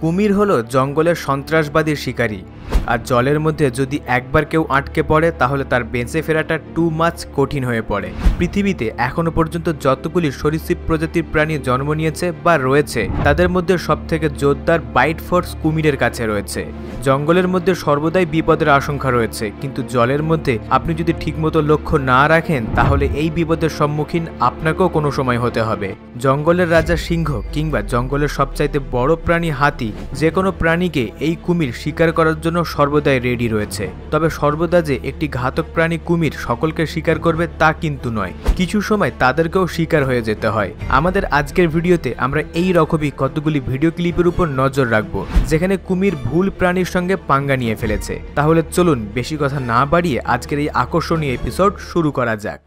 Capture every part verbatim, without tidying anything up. কুমির হলো জঙ্গলের সন্ত্রাসবাদীর শিকারী। আর জলের মধ্যে যদি একবার কেউ আটকে পড়ে তাহলে তার বেঁচে ফেরাটা টু মাচ কঠিন হয়ে পড়ে। পৃথিবীতে এখনো পর্যন্ত যতগুলি সরীসৃপ প্রজাতির প্রাণী জন্ম নিয়েছে বা রয়েছে তাদের মধ্যে সবথেকে জোরদার বাইট ফোর্স কুমিরের কাছে রয়েছে। জঙ্গলের মধ্যে সর্বদাই বিপদের আশঙ্কা রয়েছে, কিন্তু জলের মধ্যে আপনি যদি ঠিকমতো লক্ষ্য না রাখেন তাহলে এই বিপদের সম্মুখীন আপনাকেও কোনো সময় হতে হবে। জঙ্গলের রাজা সিংহ কিংবা জঙ্গলের সবচাইতে বড় প্রাণী হাতি, যে কোনো প্রাণীকে এই কুমির শিকার করার জন্য সর্বদাই রেডি রয়েছে। তবে সর্বদা যে একটি ঘাতক প্রাণী কুমির সকলকে শিকার করবে তা কিন্তু নয়, কিছু সময় তাদেরকেও শিকার হয়ে যেতে হয়। আমাদের আজকের ভিডিওতে আমরা এই রকমই কতগুলি ভিডিও ক্লিপের উপর নজর রাখব যেখানে কুমির ভুল প্রাণীর সঙ্গে পাঙ্গা নিয়ে ফেলেছে। তাহলে চলুন বেশি কথা না বাড়িয়ে আজকের এই আকর্ষণীয় এপিসোড শুরু করা যাক।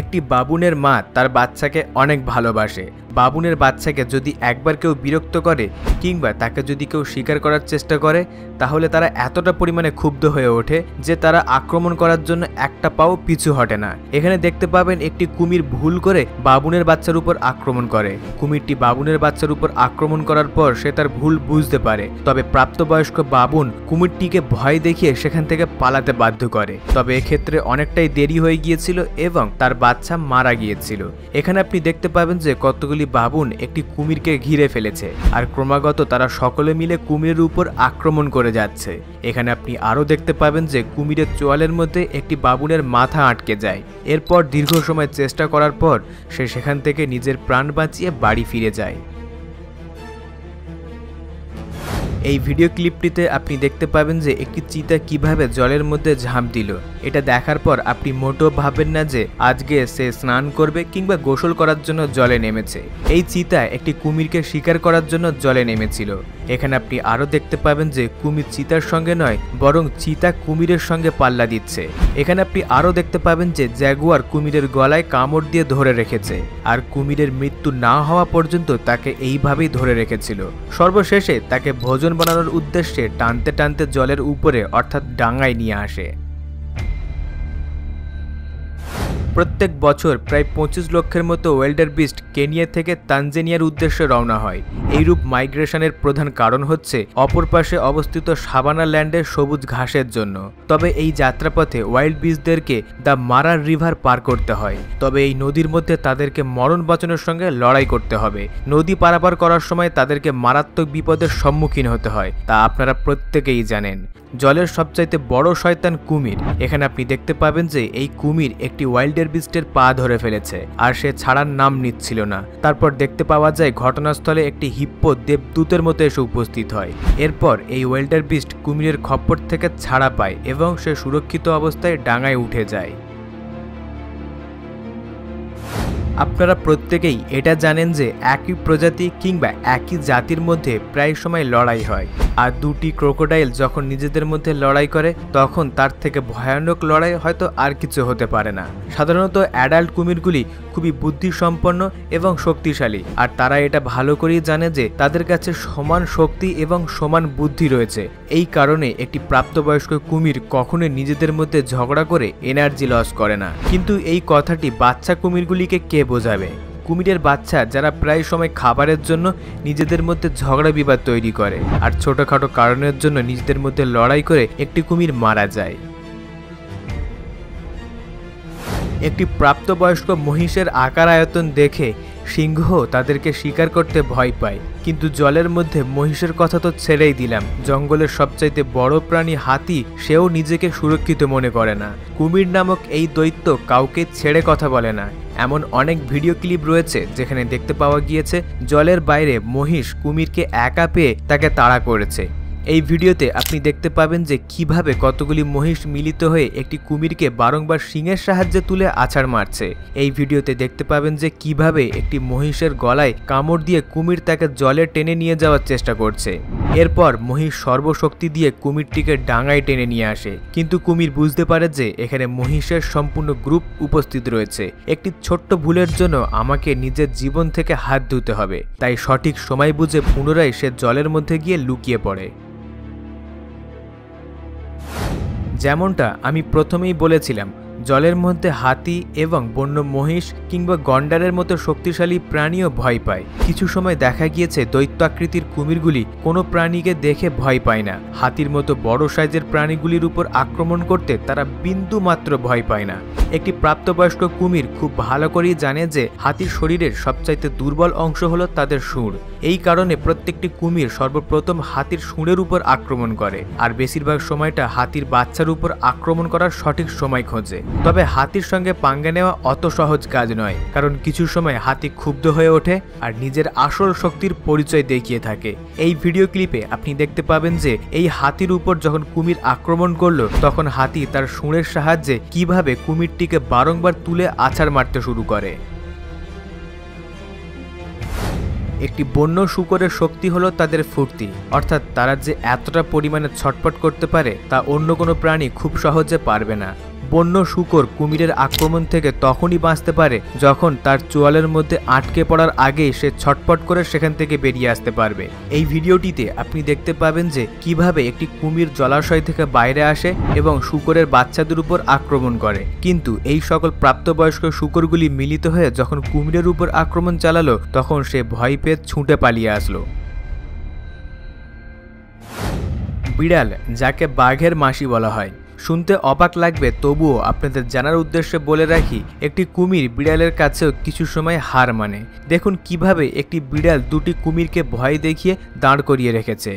একটি বাবুনের মা তার বাচ্চাকে অনেক ভালোবাসে। বাবুনের বাচ্চাকে যদি একবার কেউ বিরক্ত করে কিংবা তাকে যদি কেউ শিকার করার চেষ্টা করে তাহলে তারা এতটা পরিমাণে ক্ষুব্ধ হয়ে ওঠে যে তারা আক্রমণ করার জন্য একটা পাও পিছু হটে না। এখানে দেখতে পাবেন একটি কুমির ভুল করে বাবুনের বাচ্চার উপর আক্রমণ করে। কুমিরটি বাবুনের বাচ্চার উপর আক্রমণ করার পর সে তার ভুল বুঝতে পারে, তবে প্রাপ্তবয়স্ক বাবুন কুমিরটিকে ভয় দেখিয়ে সেখান থেকে পালাতে বাধ্য করে। তবে এক্ষেত্রে অনেকটাই দেরি হয়ে গিয়েছিল এবং তার বাচ্চা মারা গিয়েছিল। এখানে আপনি দেখতে পাবেন যে কতগুলি বাবুন একটি কুমিরকে ঘিরে ফেলেছে আর ক্রমাগত তারা সকলে মিলে কুমিরের উপর আক্রমণ করে যাচ্ছে। এখানে আপনি আরও দেখতে পাবেন যে কুমিরের চোয়ালের মধ্যে একটি বাবুনের মাথা আটকে যায়। এরপর দীর্ঘ সময় চেষ্টা করার পর সে সেখান থেকে নিজের প্রাণ বাঁচিয়ে বাড়ি ফিরে যায়। এই ভিডিও ক্লিপটিতে আপনি দেখতে পাবেন যে একটি চিতা কিভাবে জলের মধ্যে ঝাঁপ দিল। এটা দেখার পর আপনি মোটেও ভাবেন না যে আজকে সে স্নান করবে কিংবা গোসল করার জন্য জলে নেমেছে। এই চিতা একটি কুমিরকে শিকার করার জন্য জলে নেমেছিল। এখানে আপনি আরও দেখতে পাবেন যে কুমির চিতার সঙ্গে নয় বরং চিতা কুমিরের সঙ্গে পাল্লা দিচ্ছে। এখানে আপনি আরও দেখতে পাবেন যে জ্যাগুয়ার কুমিরের গলায় কামড় দিয়ে ধরে রেখেছে আর কুমিরের মৃত্যু না হওয়া পর্যন্ত তাকে এইভাবেই ধরে রেখেছিল। সর্বশেষে তাকে ভোজন বানানোর উদ্দেশ্যে টানতে টানতে জলের উপরে অর্থাৎ ডাঙায় নিয়ে আসে। প্রত্যেক বছর প্রায় পঁচিশ লক্ষের মতো ওয়েল্ডার বিস্ট কেনিয়া থেকে তানজানিয়ার উদ্দেশ্যে রওনা হয়। এইরূপ মাইগ্রেশনের প্রধান কারণ হচ্ছে অপর পাশে অবস্থিত সাবানা ল্যান্ডের সবুজ ঘাসের জন্য। তবে এই যাত্রাপথে ওয়াইল্ড বিস্টদেরকে দ্য মারার রিভার পার করতে হয়। তবে এই নদীর মধ্যে তাদেরকে মরণ বাঁচানোর সঙ্গে লড়াই করতে হবে। নদী পারাপার করার সময় তাদেরকে মারাত্মক বিপদের সম্মুখীন হতে হয়, তা আপনারা প্রত্যেকেই জানেন। জলের সবচাইতে বড় শয়তান কুমির। এখানে আপনি দেখতে পাবেন যে এই কুমির একটি ওয়াইল্ডের বিস্টের পা ধরে ফেলেছে আর সে ছাড়ার নাম নিচ্ছিল না। তারপর দেখতে পাওয়া যায় ঘটনাস্থলে একটি হিপ্পো দেবদূতের মতো এসে উপস্থিত হয়। এরপর এই ওয়েল্ডার বিস্ট কুমিরের খপ্পর থেকে ছাড়া পায় এবং সে সুরক্ষিত অবস্থায় ডাঙায় উঠে যায়। আপনারা প্রত্যেকেই এটা জানেন যে একই প্রজাতি কিংবা একই জাতির মধ্যে প্রায় সময় লড়াই হয়। আর দুটি ক্রোকোডাইল যখন নিজেদের মধ্যে লড়াই করে তখন তার থেকে ভয়ানক লড়াই হয়তো আর কিছু হতে পারে না। সাধারণত অ্যাডাল্ট কুমিরগুলি খুবই বুদ্ধিসম্পন্ন এবং শক্তিশালী, আর তারা এটা ভালো করেই জানে যে তাদের কাছে সমান শক্তি এবং সমান বুদ্ধি রয়েছে। এই কারণে একটি প্রাপ্তবয়স্ক কুমির কখনোই নিজেদের মধ্যে ঝগড়া করে এনার্জি লস করে না। কিন্তু এই কথাটি বাচ্চা কুমিরগুলিকে কে বোঝাবে? কুমিরের বাচ্চা যারা প্রায় সময় খাবারের জন্য নিজেদের মধ্যে ঝগড়া বিবাদ তৈরি করে আর ছোটখাটো কারণের জন্য নিজেদের মধ্যে লড়াই করে একটি কুমির মারা যায়। একটি প্রাপ্তবয়স্ক মহিষের আকার আয়তন দেখে সিংহ তাদেরকে শিকার করতে ভয় পায়, কিন্তু জলের মধ্যে মহিষের কথা তো ছেড়েই দিলাম। জঙ্গলের সবচাইতে বড় প্রাণী হাতি, সেও নিজেকে সুরক্ষিত মনে করে না। কুমির নামক এই দৈত্য কাউকে ছেড়ে কথা বলে না। এমন অনেক ভিডিও ক্লিপ রয়েছে যেখানে দেখতে পাওয়া গিয়েছে জলের বাইরে মহিষ কুমিরকে একা পেয়ে তাকে তাড়া করেছে। এই ভিডিওতে আপনি দেখতে পাবেন যে কিভাবে কতগুলি মহিষ মিলিত হয়ে একটি কুমিরকে বারংবার শিংয়ের সাহায্যে তুলে আছাড় মারছে। এই ভিডিওতে দেখতে পাবেন যে কিভাবে একটি মহিষের গলায় কামড় দিয়ে কুমির তাকে জলে টেনে নিয়ে যাওয়ার চেষ্টা করছে। এরপর মহিষ সর্বশক্তি দিয়ে কুমিরটিকে ডাঙায় টেনে নিয়ে আসে, কিন্তু কুমির বুঝতে পারে যে এখানে মহিষের সম্পূর্ণ গ্রুপ উপস্থিত রয়েছে। একটি ছোট্ট ভুলের জন্য আমাকে নিজের জীবন থেকে হাত ধুতে হবে। তাই সঠিক সময় বুঝে পুনরায় সে জলের মধ্যে গিয়ে লুকিয়ে পড়ে। যেমনটা আমি প্রথমেই বলেছিলাম, जलर मध्य हाथी एवं बन्य महिष किंबा गंडारेर मतो शक्तिशाली प्राणीओ भय पाय। किछु समय देखा गियेछे दैत्याकृतिर कुमिरगुली कोनो प्राणीके देखे भय पाय ना। हाथीर मतो बड़ साइजेर प्राणीगुलिर उपर आक्रमण करते तारा बिंदु मात्र भय पाय ना। एकटी प्राप्तबयस्क कुमिर खूब भालो करेई जाने जे हाथीर शरीरेर सबचाइते दुर्बल अंश हलो तादेर शुर। एई कारणे प्रत्येकटी कुमिर सर्वप्रथम हाथीर शुरेर उपर आक्रमण करे आर बेशिरभाग समयटा हाथीर बाच्चार उपर आक्रमण करार सठिक समय खोजे। तबे हाथीर संगे पांगा नेওয়া अत सहज काज नय, कारण किछु समय हाथी क्षुब्ध हये ओठे आर निजेर आसल शक्तिर परिचय देखिये थाके। एई भिडियो क्लिपे आपनि देखते पाबेन जे एई हाथीर उपर जखन कुमिर आक्रमण करलो तखन हाथी तार शुरेर साहाज्ये किभाबे कुमिरटिके बारंबार तुले आछाड़ मारते शुरू करे। एक बन्य शूकरेर शक्ति हलो तादेर फूर्ति, अर्थात तारा जे एतटा परिमाणे छटपट करते पारे ता अन्य कोनो प्राणी खूब सहजे पारबे ना। बन्य शूकर कुमिरेर आक्रमण थेके तखोनी बाँचते पारे जखन तार चोयालेर मध्य आटके पड़ार आगे से छटपट करे सेखान थेके बेरिये आसते पारबे। एई भिडियोटिते आपनि देखते पाबेन जे किभाबे एकटी कुमिर जलाशय थेके बाइरे आसे एबं शूकरेर बाच्चादेर उपर आक्रमण करे। किन्तु एई सकल प्राप्तबयस्क शूकरगुली मिलित हये जखन कुमिरेर उपर आक्रमण चालालो तखन से भय पेये छुटे पालिये आसलो। बिड़ाल, जाके बाघेर मासी बला हय, सुनते अबाक लागबे तबुओ आपनादेर जानार उद्देश्ये बोले राखी एकटी कुमिर बिड़ालेर काछेओ किछु समय हार माने। देखुन किभाबे एकटी बिड़ाल दुटी कुमिरके भय देखिए दाँड़ करिये रेखेछे।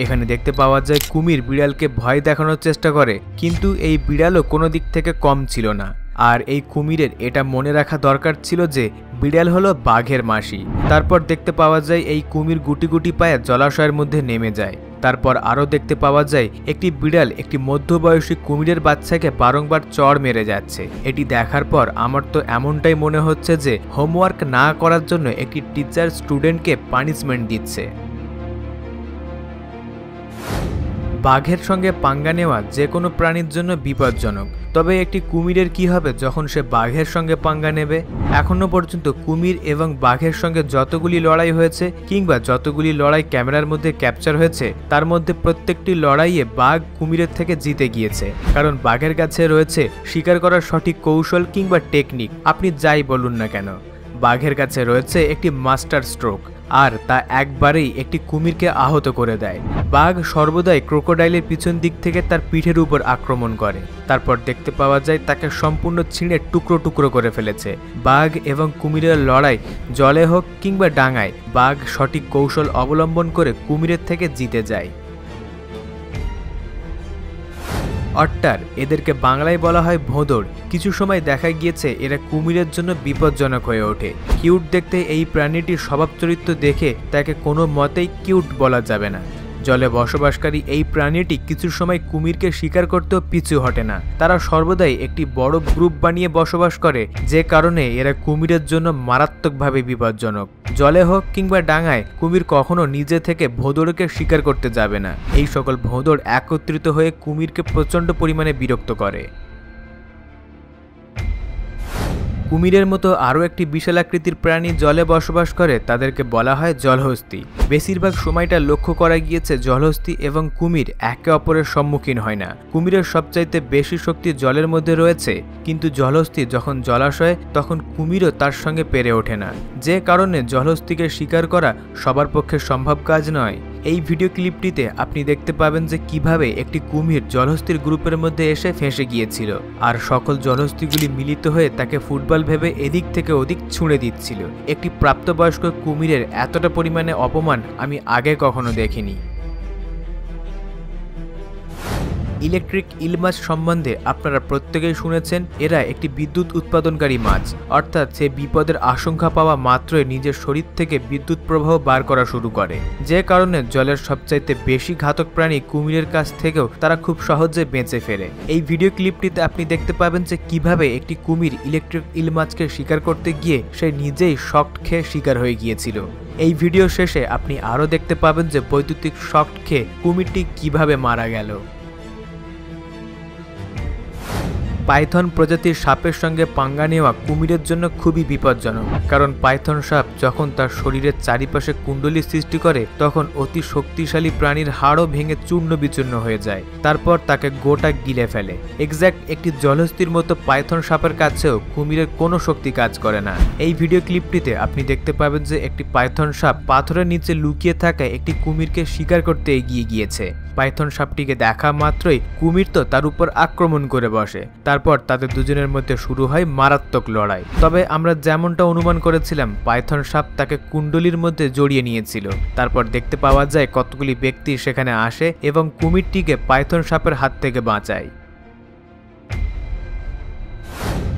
एखाने देखते पावा जाय कुमिर बिड़ालके भय देखानोर चेष्टा करे, किन्तु एई बिड़ालओ कोनो दिक थेके कम छिलो ना। आर एई कुमिरेर एटा मने राखा दरकार छिलो जे बिड़ाल हलो बाघेर मासी। तारपर देखते पावा जाय एई कुमिर गुटी गुटी पाये जलाशयेर मध्ये नेमे जाय। तारपर आरो देखते पावा जाय एकटी बिड़ाल एकटी मध्यबयसी कुमिरेर बाच्चाके बारंबार चड़ मेरे जाच्छे। एटी देखार पर आमार तो एमनटाई मने होच्छे जे होमवर्क ना करार जोन्नो एकटी टीचार स्टूडेंटके पानिशमेंट दिच्छे। बाघेर संगे पांगा नेওয়া जे कोनो प्राणीर जोन्नो विपदजनक। तबे एकटी कुमिरेर की होबे जखन से बाघेर संगे पांगा नेबे? एखोनो पर्यन्त कुमिर एवं बाघेर संगे जतगुली लड़ाई हयेছে किंबा जतगुली लड़ाई क्यामेरार मध्ये कैपचार हयेছে तार मध्ये प्रत्येकटी लड़ाइए बाघ कुमिरेर थेके जीते गिয়েছে, कारण बाघेर काছে রয়েছে শিকার করার সঠিক কৌশল কিংবা টেকনিক। আপনি যাই বলুন না কেন, বাঘের কাছে রয়েছে একটি মাস্টার স্ট্রোক আর তা একবারেই একটি কুমিরকে আহত করে দেয়। বাঘ সর্বদাই ক্রোকোডাইলের পিছন দিক থেকে তার পিঠের উপর আক্রমণ করে। তারপর দেখতে পাওয়া যায় তাকে সম্পূর্ণ ছিঁড়ে টুকরো টুকরো করে ফেলেছে। বাঘ এবং কুমিরের লড়াই জলে হোক কিংবা ডাঙায় বাঘ সঠিক কৌশল অবলম্বন করে কুমিরের থেকে জিতে যায়। অট্টার, এদেরকে বাংলায় বলা হয় ভোঁদড়। কিছু সময় দেখা গিয়েছে এরা কুমিরের জন্য বিপজ্জনক হয়ে ওঠে। কিউট দেখতে এই প্রাণীটির স্বভাব চরিত্র দেখে তাকে কোনো মতেই কিউট বলা যাবে না। জলে বসবাসকারী এই প্রাণীটি কিছু সময় কুমিরকে শিকার করতেও পিছু হটে না। তারা সর্বদাই একটি বড় গ্রুপ বানিয়ে বসবাস করে, যে কারণে এরা কুমিরের জন্য মারাত্মকভাবে বিপজ্জনক। জলে হোক কিংবা ডাঙায় কুমির কখনো নিজে থেকে ভোঁদড়কে শিকার করতে যাবে না। এই সকল ভোঁদড় একত্রিত হয়ে কুমিরকে প্রচণ্ড পরিমাণে বিরক্ত করে। কুমিরের মতো আরও একটি বিশাল আকৃতির প্রাণী জলে বসবাস করে, তাদেরকে বলা হয় জলহস্তি। বেশিরভাগ সময়টা লক্ষ্য করা গিয়েছে জলহস্তি এবং কুমির একে অপরের সম্মুখীন হয় না। কুমিরের সবচাইতে বেশি শক্তি জলের মধ্যে রয়েছে, কিন্তু জলহস্তি যখন জলাশয়ে তখন কুমিরও তার সঙ্গে পেরে ওঠে না, যে কারণে জলহস্তিকে শিকার করা সবার পক্ষে সম্ভব কাজ নয়। এই ভিডিও ক্লিপটিতে আপনি দেখতে পাবেন যে কিভাবে একটি কুমির জলহস্তির গ্রুপের মধ্যে এসে ফেঁসে গিয়েছিল আর সকল জলহস্তিগুলি মিলিত হয়ে তাকে ফুটবল ভেবে এদিক থেকে ওদিক ছুঁড়ে দিচ্ছিল। একটি প্রাপ্তবয়স্ক কুমিরের এতটা পরিমাণে অপমান আমি আগে কখনো দেখিনি। ইলেকট্রিক ইল মাছ সম্বন্ধে আপনারা প্রত্যেকেই শুনেছেন। এরা একটি বিদ্যুৎ উৎপাদনকারী মাছ, অর্থাৎ সে বিপদের আশঙ্কা পাওয়া মাত্রই নিজের শরীর থেকে বিদ্যুৎ প্রবাহ বার করা শুরু করে, যে কারণে জলের সবচাইতে বেশি ঘাতক প্রাণী কুমিরের কাছ থেকেও তারা খুব সহজে বেঁচে ফেরে। এই ভিডিও ক্লিপটিতে আপনি দেখতে পাবেন যে কিভাবে একটি কুমির ইলেকট্রিক ইল মাছকে শিকার করতে গিয়ে সে নিজেই শক খেয়ে শিকার হয়ে গিয়েছিল। এই ভিডিও শেষে আপনি আরও দেখতে পাবেন যে বৈদ্যুতিক শক খেয়ে কুমিরটি কিভাবে মারা গেল। पाइथन प्रजातिर सापेर संगे पांगा नेওয়া कुमिरेर जन्य खुबই विपज्जनक, कारण पाइथन साप जखन तार शरीरेर चारिपाशे कुंडली सृष्टि करे तखन अति शक्तिशाली प्राणीर हाड़ो भेंगे चूर्ण विचूर्ण हये जाय, तारपर ताके गोटा गिले फेले। एक्जैक्ट एकटी जलहस्तिर मतो पाइथन सापेर काछेओ कुमिरेर कोनो शक्ति काज करे ना। एई भिडियो क्लिपटिते आपनि देखते पाबेन जे एकटी पाइथन साप पाथरेर निचे लुकिये थाका एकटी कुमिरके शिकार करते एगिये गियेछे। पाइथन सापटिके देखा मात्रई कुमिर तो तार उपर आक्रमण करे बसे। तारपर तादेर दुजोनेर मध्ये शुरू हय मारात्मक लड़ाई। तबे आमरा जेमनटा अनुमान करेछिलाम पाइथन साप ताके कुंडलिर मध्ये जड़िये नियेछिलो। तारपर देखते पावा जाय कतगुली ब्यक्ति सेखाने आसे एबं कुमिरटिके पाइथन सापेर हाथ थेके बाँचाय।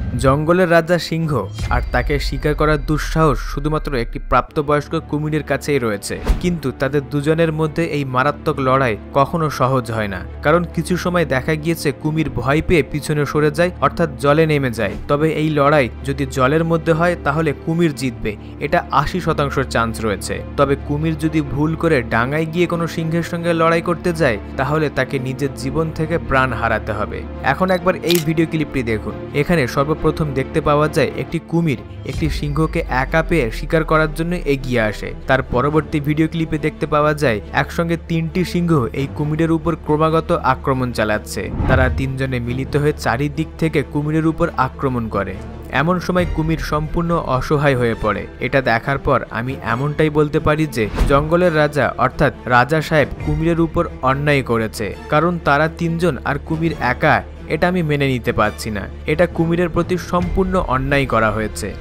जंगलेर राजा सिंह और ताके शिकार करार दुस्साहस शुधुमात्र एकटी प्राप्तबयस्क कुमिरेर काछेई रयेछे, किन्तु तादेर दुजोनेर मध्ये एई मारात्मक लड़ाई कखनो सहज हय ना, कारण किछु समय देखा गियेछे कुमिर भय पेये पिछने सरे जाय अर्थात जले नेमे जाय। तबे एई लड़ाई जोदि जलेर मध्ये हय ताहले कुमिर जितबे, एटा आशी शतांश चान्स रयेछे। तबे कुमिर जोदि भूल करे डांगाय गिये कोनो सिंहेर संगे लड़ाई करते जाय ताहले ताके निजेर जीवन थेके प्राण हाराते हबे। एखन एकबार एई भिडियो क्लिपटी देखुन। एखाने सर्व प्रथम देखते पावा जाए एकटी कुमिर एकटी सिंहके एका पेये शिकार करार जन्य एगिये आसे। तार परवर्ती भिडियो क्लिपे देखते पावा जाए एकसंगे तीनटी सिंह एई कुमिरेर उपर क्रमागत आक्रमण चालाच्छे। तारा तीनजने मिलित हये चारिदिक थेके कुमिरेर उपर आक्रमण करे। एमन समय कुमिर सम्पूर्ण असहाय हये पड़े। एटा देखार पर आमी एमनटाई बोलते पारी जे जंगलेर राजा अर्थात राजा साहेब कुमिरेर उपर अन्याय करेछे, कारण तारा तीनजन आर कुमिर एका, এটা আমি মেনে নিতে পারছি না। এটা কুমিরের প্রতি সম্পূর্ণ অন্যায় করা হয়েছে।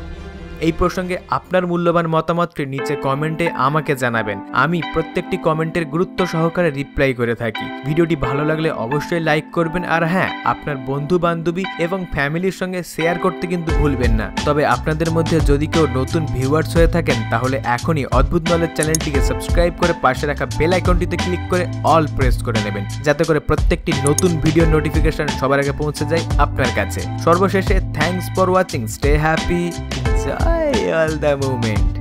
এই প্রসঙ্গে আপনার মূল্যবান মতামতটি নিচে কমেন্টে আমাকে জানাবেন। আমি প্রত্যেকটি কমেন্টের গুরুত্ব সহকারে রিপ্লাই করে থাকি। ভিডিওটি ভালো লাগলে অবশ্যই লাইক করবেন, আর হ্যাঁ, আপনার বন্ধু বান্ধবী এবং ফ্যামিলির সঙ্গে শেয়ার করতে কিন্তু ভুলবেন না। তবে আপনাদের মধ্যে যদি কেউ নতুন ভিউয়ার্স হয়ে থাকেন তাহলে এখনই অদ্ভুত নলেজ চ্যানেলটিকে সাবস্ক্রাইব করে পাশে রাখা বেল আইকনটিতে ক্লিক করে অল প্রেস করে নেবেন, যাতে করে প্রত্যেকটি নতুন ভিডিওর নোটিফিকেশন সবার আগে পৌঁছে যায় আপনার কাছে। সর্বশেষে thanks for watching, stay happy, enjoy all the moment।